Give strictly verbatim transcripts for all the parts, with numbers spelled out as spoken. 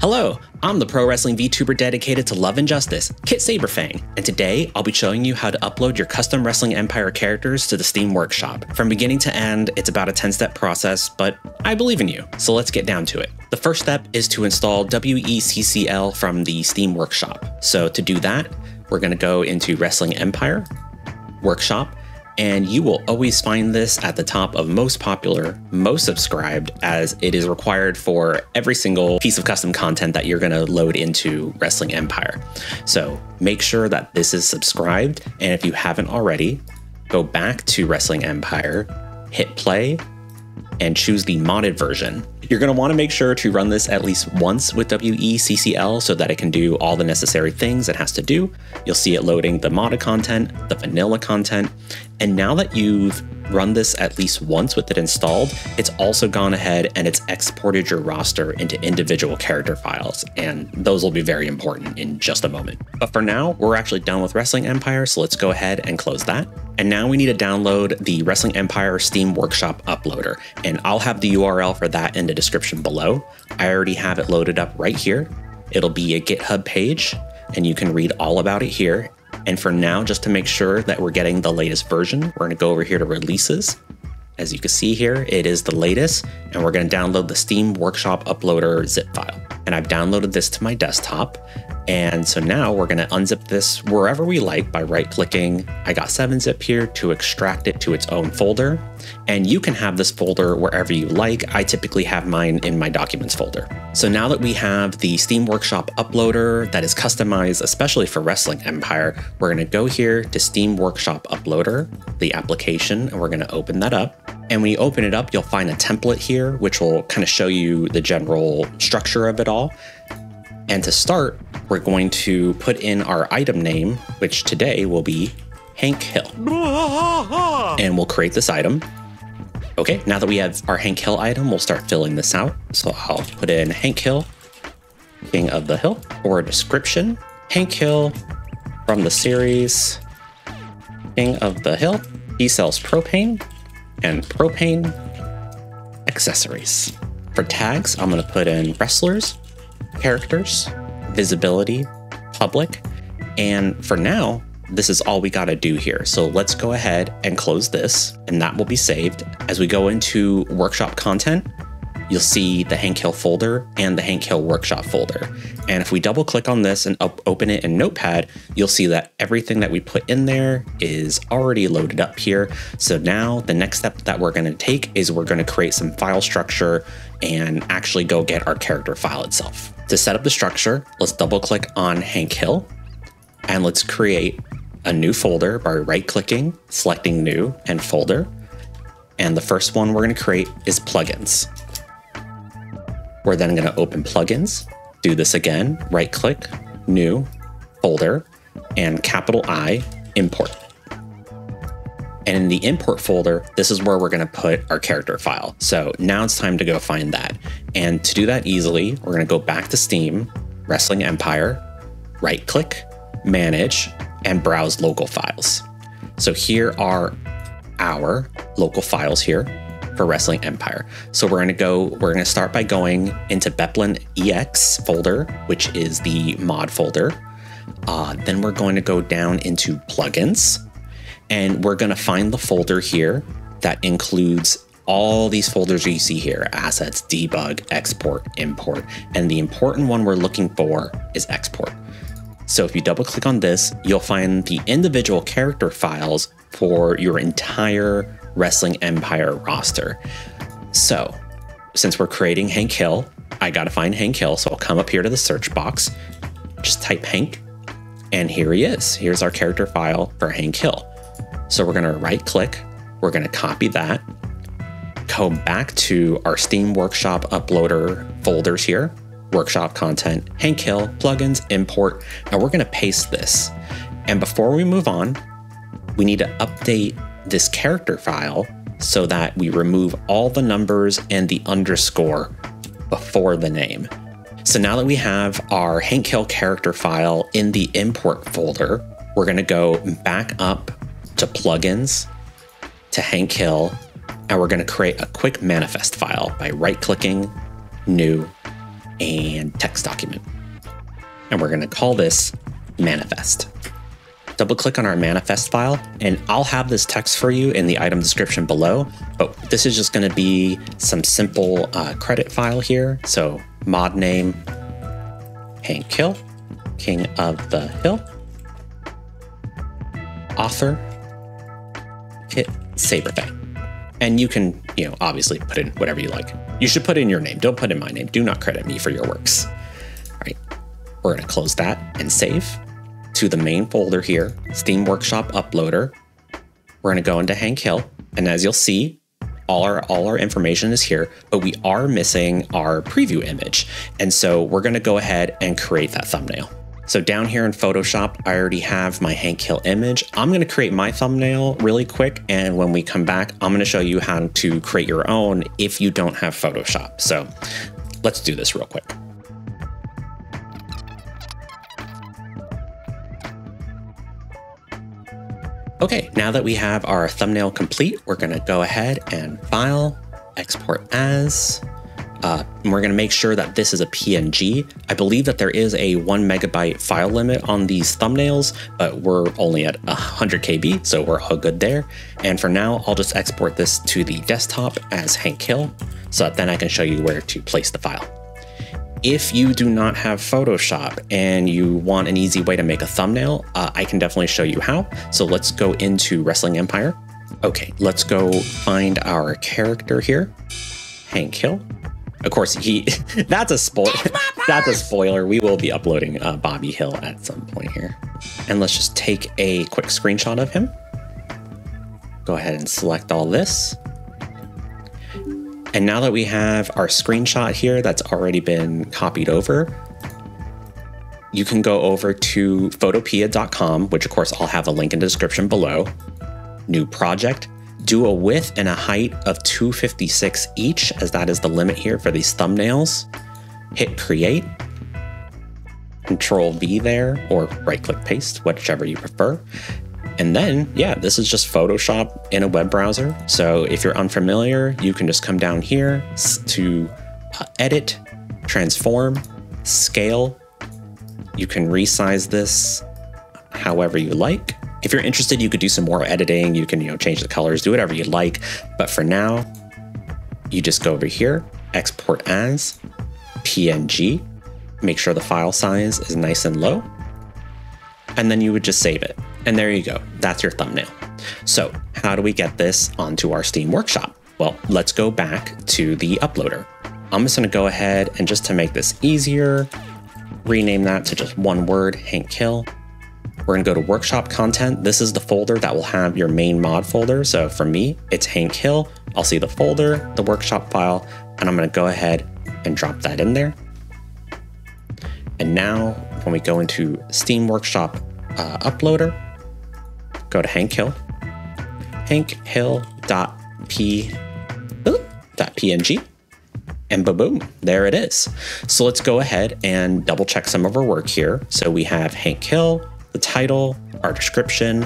Hello, I'm the pro wrestling VTuber dedicated to love and justice, Kit Sabrefang, and today I'll be showing you how to upload your custom Wrestling Empire characters to the Steam Workshop. From beginning to end, it's about a ten step process, but I believe in you, so let's get down to it. The first step is to install W E C C L from the Steam Workshop. So to do that, we're gonna go into Wrestling Empire, Workshop, and you will always find this at the top of most popular, most subscribed, as it is required for every single piece of custom content that you're gonna load into Wrestling Empire. So make sure that this is subscribed, and if you haven't already, go back to Wrestling Empire, hit play, and choose the modded version. You're gonna wanna make sure to run this at least once with W E C C L so that it can do all the necessary things it has to do. You'll see it loading the modded content, the vanilla content, and now that you've run this at least once with it installed, it's also gone ahead and it's exported your roster into individual character files, and those will be very important in just a moment. But for now, we're actually done with Wrestling Empire, so let's go ahead and close that. And now we need to download the Wrestling Empire Steam Workshop Uploader, and I'll have the U R L for that in the description below. I already have it loaded up right here. It'll be a GitHub page, and you can read all about it here. And for now, just to make sure that we're getting the latest version, we're gonna go over here to releases. As you can see here, it is the latest, and we're gonna download the Steam Workshop Uploader zip file. And I've downloaded this to my desktop. And so now we're gonna unzip this wherever we like by right-clicking. I got seven zip here to extract it to its own folder. And you can have this folder wherever you like. I typically have mine in my documents folder. So now that we have the Steam Workshop Uploader that is customized especially for Wrestling Empire, we're gonna go here to Steam Workshop Uploader, the application, and we're gonna open that up. And when you open it up, you'll find a template here, which will kind of show you the general structure of it all. And to start, we're going to put in our item name, which today will be Hank Hill. And we'll create this item. Okay, now that we have our Hank Hill item, we'll start filling this out. So I'll put in Hank Hill, King of the Hill, or a description. Hank Hill from the series King of the Hill. He sells propane and propane accessories. For tags, I'm gonna put in wrestlers, characters, visibility, public, and for now, this is all we gotta do here. So let's go ahead and close this, and that will be saved. As we go into workshop content, you'll see the Hank Hill folder and the Hank Hill workshop folder. And if we double click on this and up open it in Notepad, you'll see that everything that we put in there is already loaded up here. So now the next step that we're gonna take is we're gonna create some file structure and actually go get our character file itself. To set up the structure, let's double click on Hank Hill and let's create a new folder by right clicking, selecting new and folder. And the first one we're gonna create is plugins. We're then gonna open plugins, do this again, right click, new, folder, and capital I, import. And in the import folder, this is where we're gonna put our character file. So now it's time to go find that. And to do that easily, we're gonna go back to Steam, Wrestling Empire, right click, manage, and browse local files. So here are our local files here for Wrestling Empire. So we're gonna go, we're gonna start by going into BepInEx folder, which is the mod folder. Uh, then we're going to go down into plugins, and we're gonna find the folder here that includes all these folders you see here, assets, debug, export, import. And the important one we're looking for is export. So if you double click on this, you'll find the individual character files for your entire Wrestling Empire roster. So since we're creating Hank Hill, I gotta find Hank Hill. So I'll come up here to the search box, just type Hank, and here he is. Here's our character file for Hank Hill. So we're gonna right click, we're gonna copy that, go back to our Steam Workshop Uploader folders here, workshop content, Hank Hill, plugins, import, and we're gonna paste this. And before we move on, we need to update this character file so that we remove all the numbers and the underscore before the name. So now that we have our Hank Hill character file in the import folder, we're gonna go back up to plugins, to Hank Hill, and we're gonna create a quick manifest file by right-clicking, new, and text document. And we're going to call this manifest. Double click on our manifest file, and I'll have this text for you in the item description below, but this is just going to be some simple uh, credit file here. So mod name, Hank Hill, King of the Hill, author, Kit Sabrefang. And you can, you know, obviously put in whatever you like. You should put in your name. Don't put in my name. Do not credit me for your works. All right, we're going to close that and save. To the main folder here, Steam Workshop Uploader. We're gonna go into Hank Hill, and as you'll see, all our, all our information is here, but we are missing our preview image. And so we're gonna go ahead and create that thumbnail. So down here in Photoshop, I already have my Hank Hill image. I'm gonna create my thumbnail really quick, and when we come back, I'm gonna show you how to create your own if you don't have Photoshop. So let's do this real quick. Okay, now that we have our thumbnail complete, we're gonna go ahead and file, export as, uh, and we're gonna make sure that this is a P N G. I believe that there is a one megabyte file limit on these thumbnails, but we're only at one hundred K B, so we're all good there. And for now, I'll just export this to the desktop as Hank Hill, so that then I can show you where to place the file. If you do not have Photoshop and you want an easy way to make a thumbnail, uh, I can definitely show you how. So let's go into Wrestling Empire. Okay, let's go find our character here, Hank Hill. Of course, he that's a spoiler. That's a spoiler. We will be uploading uh, Bobby Hill at some point here. And let's just take a quick screenshot of him. Go ahead and select all this. And now that we have our screenshot here that's already been copied over, you can go over to photopea dot com, which of course I'll have a link in the description below. New project, do a width and a height of two fifty-six each, as that is the limit here for these thumbnails. Hit create, control V there, or right click paste, whichever you prefer. And then, yeah, this is just Photoshop in a web browser. So if you're unfamiliar, you can just come down here to uh, edit, transform, scale. You can resize this however you like. If you're interested, you could do some more editing. You can, you know, change the colors, do whatever you like. But for now, you just go over here, export as, P N G. Make sure the file size is nice and low. And then you would just save it. And there you go, that's your thumbnail. So how do we get this onto our Steam Workshop? Well, let's go back to the uploader. I'm just gonna go ahead and just to make this easier, rename that to just one word, Hank Hill. We're gonna go to workshop content. This is the folder that will have your main mod folder. So for me, it's Hank Hill. I'll see the folder, the workshop file, and I'm gonna go ahead and drop that in there. And now when we go into Steam Workshop uh, Uploader, go to Hank Hill, hank hill dot p dot p n g, and ba-boom, there it is. So let's go ahead and double check some of our work here. So we have Hank Hill, the title, our description,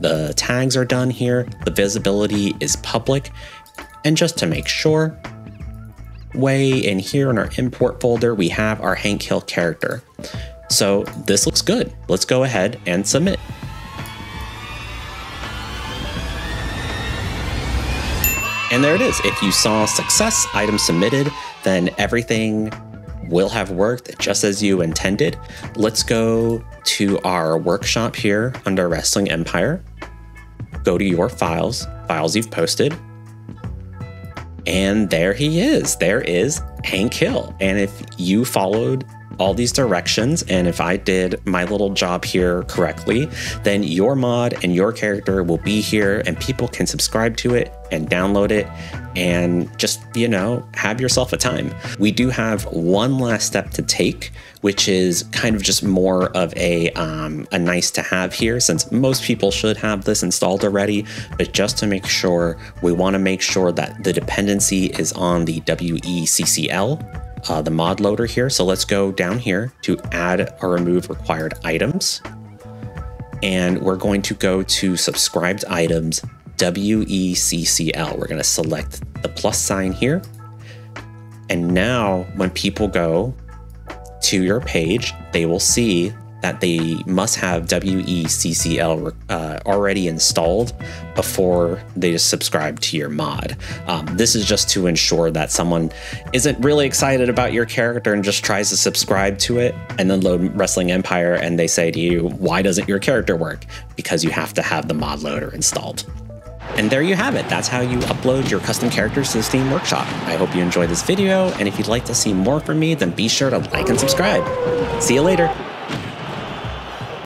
the tags are done here, the visibility is public, and just to make sure, way in here in our import folder, we have our Hank Hill character. So this looks good. Let's go ahead and submit. And there it is. If you saw success, item submitted, then everything will have worked just as you intended. Let's go to our workshop here under Wrestling Empire. Go to your files, files you've posted. And there he is. There is Hank Hill. And if you followed all these directions, and if I did my little job here correctly, then your mod and your character will be here and people can subscribe to it and download it and just, you know, have yourself a time. We do have one last step to take, which is kind of just more of a, um, a nice to have here, since most people should have this installed already, but just to make sure, we wanna make sure that the dependency is on the W E C C L. Uh, the mod loader here. So let's go down here to add or remove required items. And we're going to go to subscribed items, W E C C L. We're gonna select the plus sign here. And now when people go to your page, they will see that they must have W E C C L uh, already installed before they just subscribe to your mod. Um, this is just to ensure that someone isn't really excited about your character and just tries to subscribe to it and then load Wrestling Empire and they say to you, why doesn't your character work? Because you have to have the mod loader installed. And there you have it. That's how you upload your custom characters to the Steam Workshop. I hope you enjoyed this video, and if you'd like to see more from me, then be sure to like and subscribe. See you later.